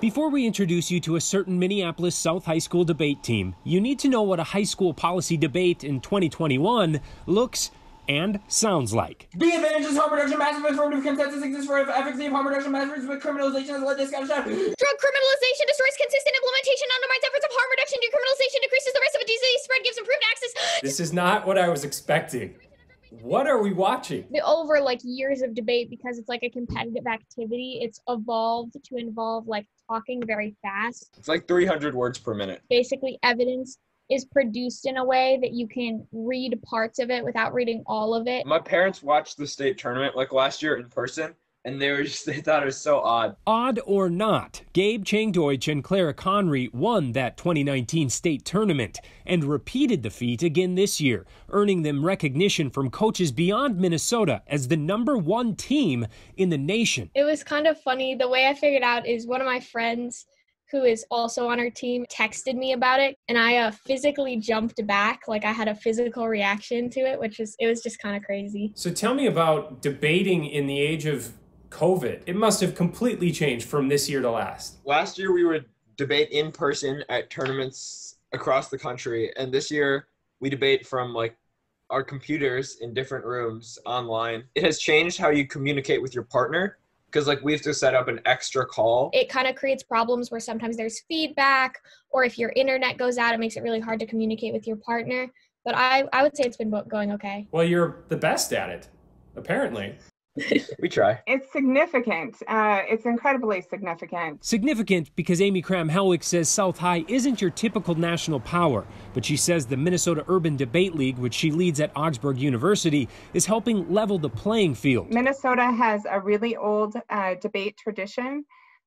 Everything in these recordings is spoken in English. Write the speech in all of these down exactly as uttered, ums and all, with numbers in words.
Before we introduce you to a certain Minneapolis South High School debate team, you need to know what a high school policy debate in twenty twenty-one looks and sounds like. Be advantages, harm reduction, massive transformative consensus exists for efficacy of harm reduction measures with criminalization has led to Scottish Drug criminalization destroys consistent implementation, undermines efforts of harm reduction, decriminalization decreases the risk of a disease spread, gives improved access. This is not what I was expecting. What are we watching? Over like years of debate, because it's like a competitive activity, it's evolved to involve like talking very fast. It's like three hundred words per minute. Basically, evidence is produced in a way that you can read parts of it without reading all of it. My parents watched the state tournament like last year in person, and they were just, they thought it was so odd. Odd or not, Gabe Chang Deutsch and Clara Conry won that twenty nineteen state tournament and repeated the feat again this year, earning them recognition from coaches beyond Minnesota as the number one team in the nation. It was kind of funny. The way I figured out is one of my friends who is also on our team texted me about it, and I uh, physically jumped back. Like I had a physical reaction to it, which was, it was just kind of crazy. So tell me about debating in the age of COVID. It must have completely changed from this year to last. Last year we would debate in person at tournaments across the country, and this year we debate from like our computers in different rooms online. It has changed how you communicate with your partner, because like we have to set up an extra call. It kind of creates problems where sometimes there's feedback, or if your internet goes out, it makes it really hard to communicate with your partner. But I, I would say it's been going okay. Well, you're the best at it, apparently. We try. It's significant. Uh, it's incredibly significant. Significant because Amy Cram Helwick says South High isn't your typical national power, but she says the Minnesota Urban Debate League, which she leads at Augsburg University, is helping level the playing field. Minnesota has a really old uh, debate tradition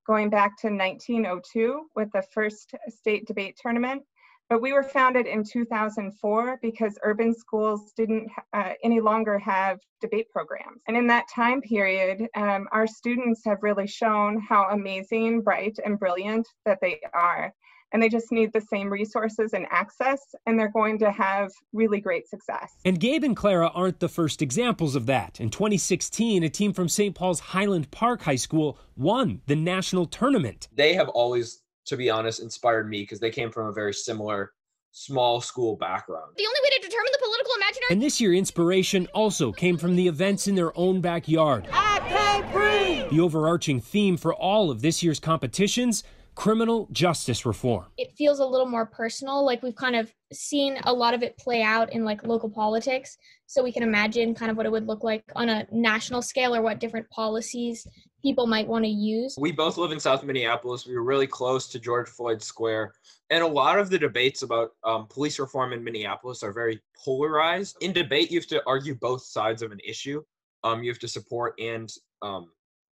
going back to nineteen oh two with the first state debate tournament. But we were founded in two thousand four because urban schools didn't uh, any longer have debate programs. And in that time period, um, our students have really shown how amazing, bright, and brilliant that they are. And they just need the same resources and access, and they're going to have really great success. And Gabe and Clara aren't the first examples of that. In twenty sixteen, a team from Saint Paul's Highland Park High School won the national tournament. They have always, to be honest, inspired me because they came from a very similar small school background. The only way to determine the political imaginary. And this year, inspiration also came from the events in their own backyard. I can't breathe. The overarching theme for all of this year's competitions: criminal justice reform. It feels a little more personal. Like we've kind of seen a lot of it play out in like local politics, so we can imagine kind of what it would look like on a national scale or what different policies people might want to use. We both live in South Minneapolis. We were really close to George Floyd Square. And a lot of the debates about um, police reform in Minneapolis are very polarized. In debate, you have to argue both sides of an issue. Um, you have to support and um,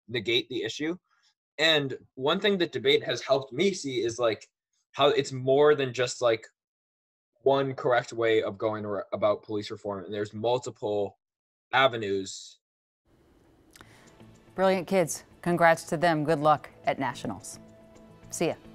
negate the issue. And one thing that debate has helped me see is like how it's more than just like one correct way of going about police reform. And there's multiple avenues. Brilliant kids. Congrats to them. Good luck at nationals. See ya.